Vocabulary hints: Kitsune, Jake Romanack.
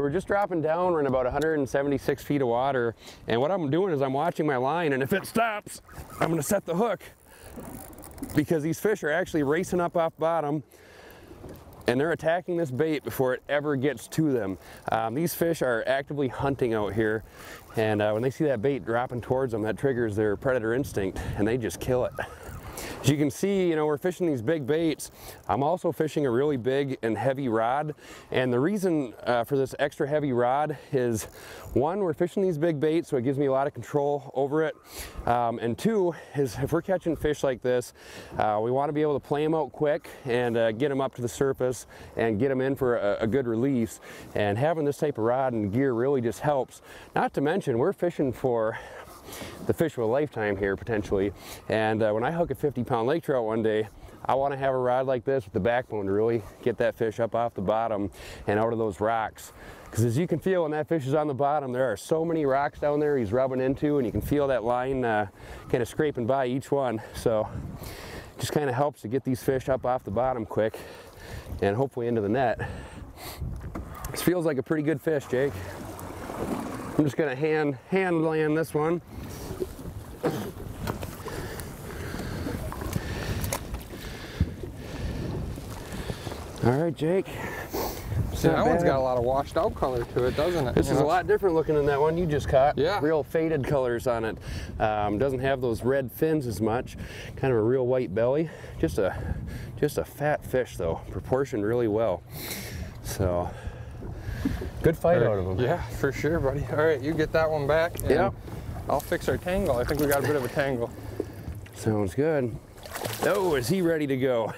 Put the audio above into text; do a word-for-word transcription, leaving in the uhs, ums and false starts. So we're just dropping down, we're in about one hundred seventy-six feet of water, and what I'm doing is I'm watching my line, and if it stops, I'm gonna set the hook, because these fish are actually racing up off bottom, and they're attacking this bait before it ever gets to them. Um, these fish are actively hunting out here, and uh, when they see that bait dropping towards them, that triggers their predator instinct, and they just kill it. As you can see, you know, we're fishing these big baits. I'm also fishing a really big and heavy rod. And the reason uh, for this extra heavy rod is, one, we're fishing these big baits, so it gives me a lot of control over it. Um, and two, is if we're catching fish like this, uh, we want to be able to play them out quick and uh, get them up to the surface and get them in for a, a good release. And having this type of rod and gear really just helps. Not to mention, we're fishing for the fish of a lifetime here potentially, and uh, when I hook a fifty pound lake trout one day, I want to have a rod like this with the backbone to really get that fish up off the bottom and out of those rocks, because as you can feel when that fish is on the bottom, there are so many rocks down there he's rubbing into, and you can feel that line uh, kind of scraping by each one. So it just kind of helps to get these fish up off the bottom quick and hopefully into the net. This feels like a pretty good fish, Jake. I'm just gonna hand hand land this one. All right, Jake. See, that bad. One's got a lot of washed out color to it, doesn't it? This you is know? a lot different looking than that one you just caught. Yeah. Real faded colors on it. Um, doesn't have those red fins as much. Kind of a real white belly. Just a just a fat fish though, proportioned really well. So. Good fight out of them. Yeah, for sure, buddy. All right, you get that one back, and yep. I'll fix our tangle. I think we got a bit of a tangle. Sounds good. Oh, is he ready to go?